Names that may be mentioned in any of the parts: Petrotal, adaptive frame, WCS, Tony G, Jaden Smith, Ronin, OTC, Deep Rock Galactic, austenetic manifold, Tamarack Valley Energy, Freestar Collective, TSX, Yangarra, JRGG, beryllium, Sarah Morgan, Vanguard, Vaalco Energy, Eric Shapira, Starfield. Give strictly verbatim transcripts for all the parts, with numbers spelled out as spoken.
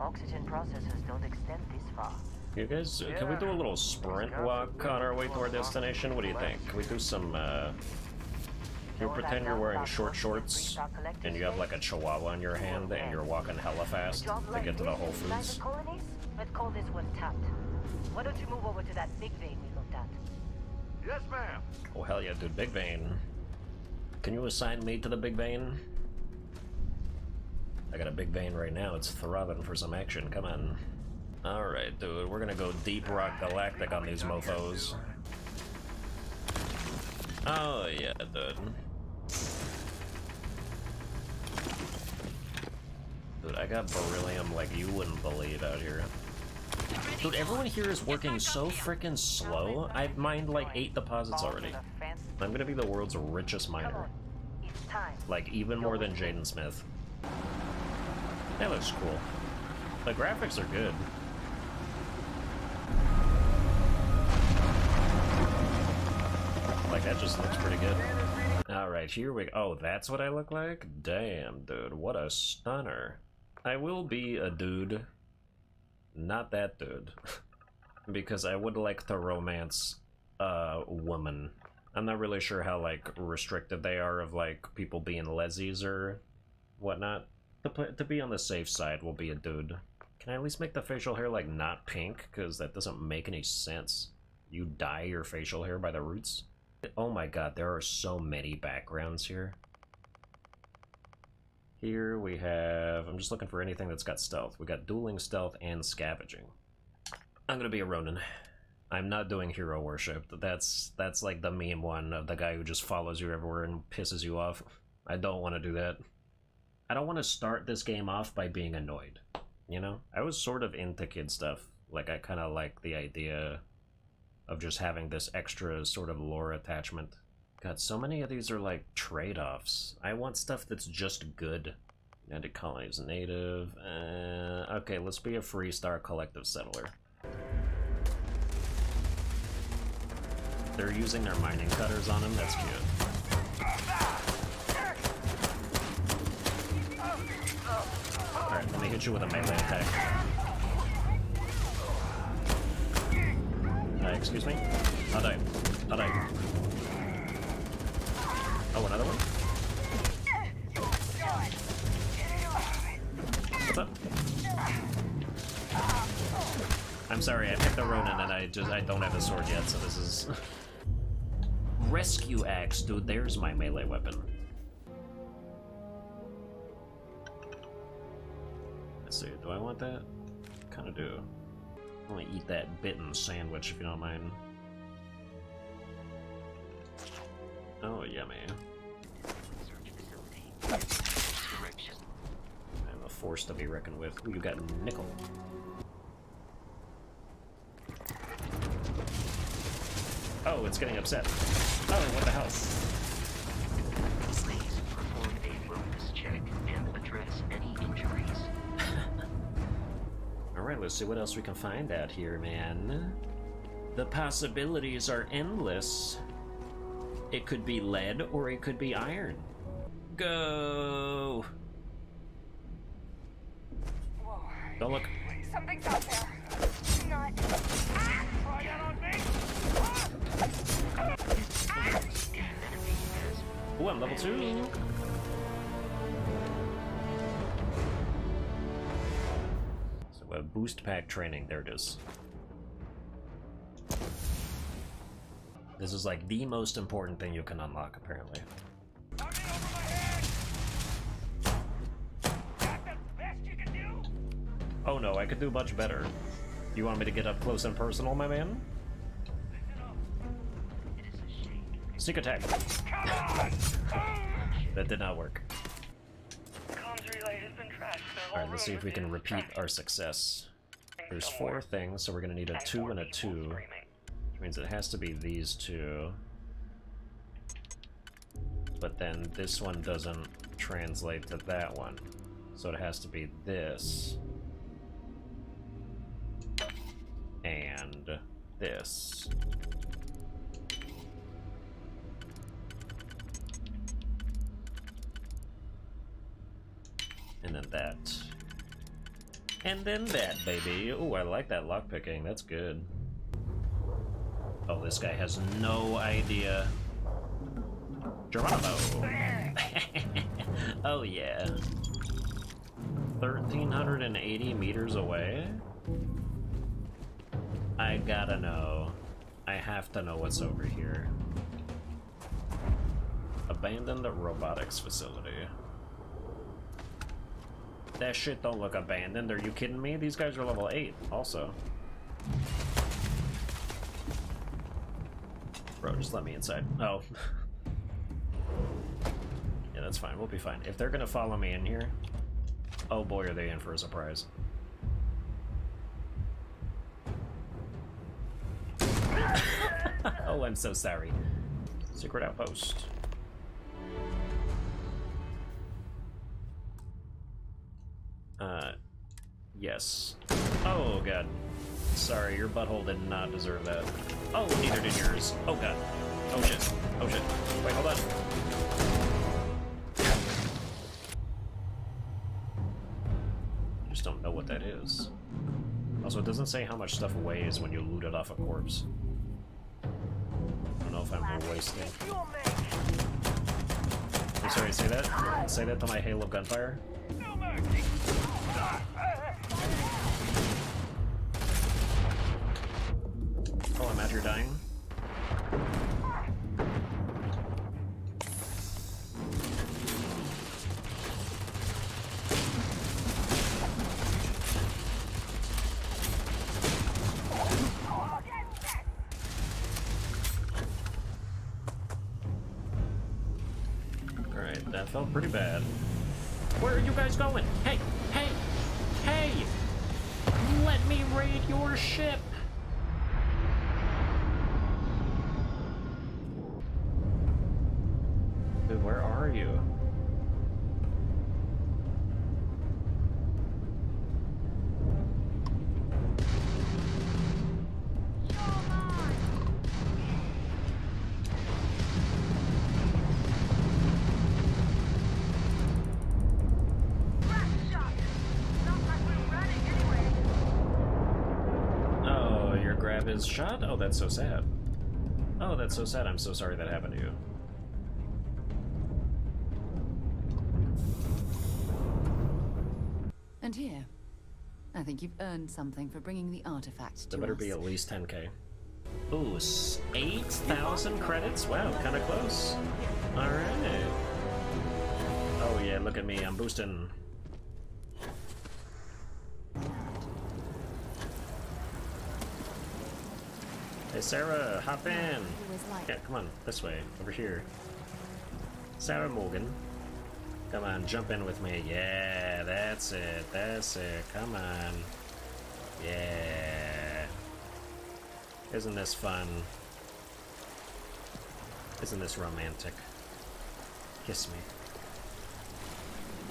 Oxygen processors don't extend this far. You guys, uh, can we do a little sprint walk on our way to our destination? What do you think? Can we do some, uh... Can you pretend you're wearing short shorts, and you have like a chihuahua in your hand, and you're walking hella fast to get to the Whole Foods? Let's call this one tapped. Why don't you move over to that big vein we looked at? Yes, ma'am. Oh, hell yeah, dude, big vein. Can you assign me to the big vein? I got a big vein right now. It's throbbing for some action. Come on. Alright, dude, we're gonna go Deep Rock Galactic on these mofos. Oh, yeah, dude. Dude, I got beryllium like you wouldn't believe out here. Dude, everyone here is working so freaking slow. I've mined like eight deposits already. I'm gonna be the world's richest miner. Like, even more than Jaden Smith. That looks cool. The graphics are good. Like, that just looks pretty good. Alright, here we go. Oh, that's what I look like? Damn, dude. What a stunner. I will be a dude. Not that dude. Because I would like to romance a woman. I'm not really sure how, like, restricted they are of, like, people being lessies or whatnot. To, play, to be on the safe side will be a dude. Can I at least make the facial hair, like, not pink? Because that doesn't make any sense. You dye your facial hair by the roots? Oh my god, there are so many backgrounds here. Here we have... I'm just looking for anything that's got stealth. We got dueling, stealth, and scavenging. I'm gonna be a Ronin. I'm not doing hero worship. That's, that's like the meme one of the guy who just follows you everywhere and pisses you off. I don't want to do that. I don't want to start this game off by being annoyed. You know? I was sort of into kid stuff. Like, I kind of like the idea of just having this extra sort of lore attachment. God, so many of these are like trade-offs. I want stuff that's just good. United Colonies Native. Uh, okay, let's be a Freestar Collective settler. They're using their mining cutters on them. That's cute. Alright, let me hit you with a melee attack. Uh, excuse me? I'll die. I'll die. Oh, another one? What's up? I'm sorry, I picked a Ronin and I just I don't have a sword yet, so this is... Rescue axe, dude, there's my melee weapon. Let's see, do I want that? Kinda do. I'm gonna eat that bitten sandwich if you don't mind. Oh, yummy. I'm a force to be reckoned with. Ooh, you got nickel. Oh, it's getting upset. Oh, what the hell? Please perform a wellness check and address any injuries. Alright, let's see what else we can find out here, man. The possibilities are endless. It could be lead, or it could be iron. Go! Whoa. Don't look. Something's out there. Do not... Ah! Try that on me! Ah! Ah! Ooh, I'm level two! A boost pack training, there it is. This is like the most important thing you can unlock, apparently. I'm in over my head! That's the best you can do? Oh no, I could do much better. You want me to get up close and personal, my man? Sneak attack! Come on! That did not work. Alright, let's see if we can repeat our success. There's four things, so we're gonna need a two and a two. Which means it has to be these two. But then this one doesn't translate to that one. So it has to be this. And this. And then that. And then that, baby. Ooh, I like that lockpicking. That's good. Oh, this guy has no idea. Geronimo. Oh, yeah. thirteen eighty meters away? I gotta know. I have to know what's over here. Abandoned robotics facility. That shit don't look abandoned. Are you kidding me? These guys are level eight, also. Bro, just let me inside. Oh. Yeah, that's fine. We'll be fine. If they're gonna follow me in here, oh boy, are they in for a surprise. Oh, I'm so sorry. Secret outpost. Uh, yes. Oh, God. Sorry, your butthole did not deserve that. Oh, neither did yours. Oh, God. Oh, shit. Oh, shit. Wait, hold on. I just don't know what that is. Also, it doesn't say how much stuff weighs when you loot it off a corpse. I don't know if I'm wasting. I'm sorry, say that? Say that to my hail of gunfire? Oh, I'm out here dying. All right, that felt pretty bad. Where are you guys going? Hey, hey, hey! Let me raid your ship! Dude, where are you? Shot? Oh, that's so sad. Oh, that's so sad. I'm so sorry that happened to you. And here, I think you've earned something for bringing the artifact to us. There better be at least ten K. Ooh, eight thousand credits? Wow, kind of close. All right. Oh, yeah, look at me. I'm boosting. Hey, Sarah, hop in! Yeah, come on, this way, over here. Sarah Morgan. Come on, jump in with me. Yeah, that's it, that's it, come on. Yeah. Isn't this fun? Isn't this romantic? Kiss me.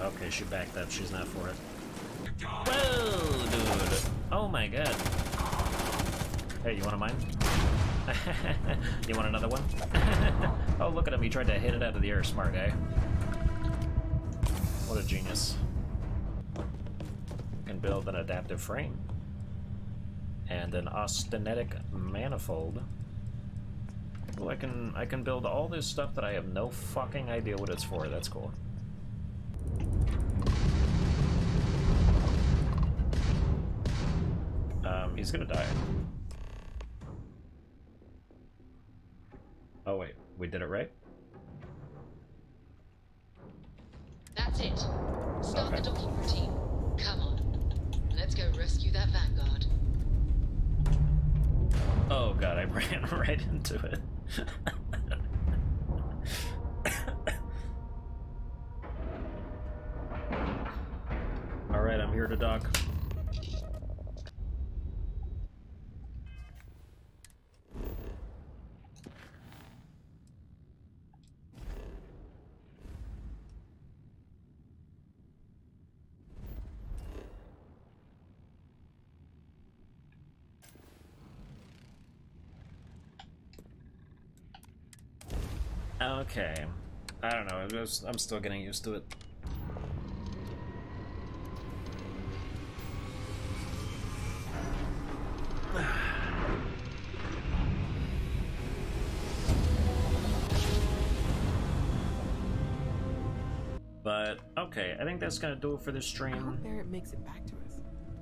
Okay, she backed up, she's not for it. Whoa, dude! Oh my god. Hey, you want a mine? You want another one? Oh, look at him. He tried to hit it out of the air. Smart guy. What a genius. Can build an adaptive frame. And an austenetic manifold. Well, I can, I can build all this stuff that I have no fucking idea what it's for. That's cool. Um, he's gonna die. Oh wait, we did it right? That's it. Start okay. The docking routine. Come on. Let's go rescue that Vanguard. Oh god, I ran right into it. Alright, I'm here to dock. Okay, I don't know, it was, I'm still getting used to it. But okay, I think that's gonna do it for this stream. It makes it back to us.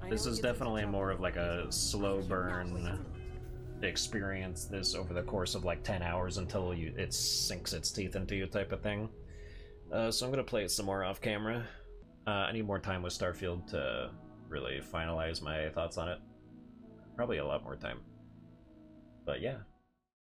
This is definitely more of like a slow burn experience, this over the course of like ten hours until you it sinks its teeth into you type of thing. Uh, so I'm gonna play it some more off camera. Uh, I need more time with Starfield to really finalize my thoughts on it. Probably a lot more time. But yeah.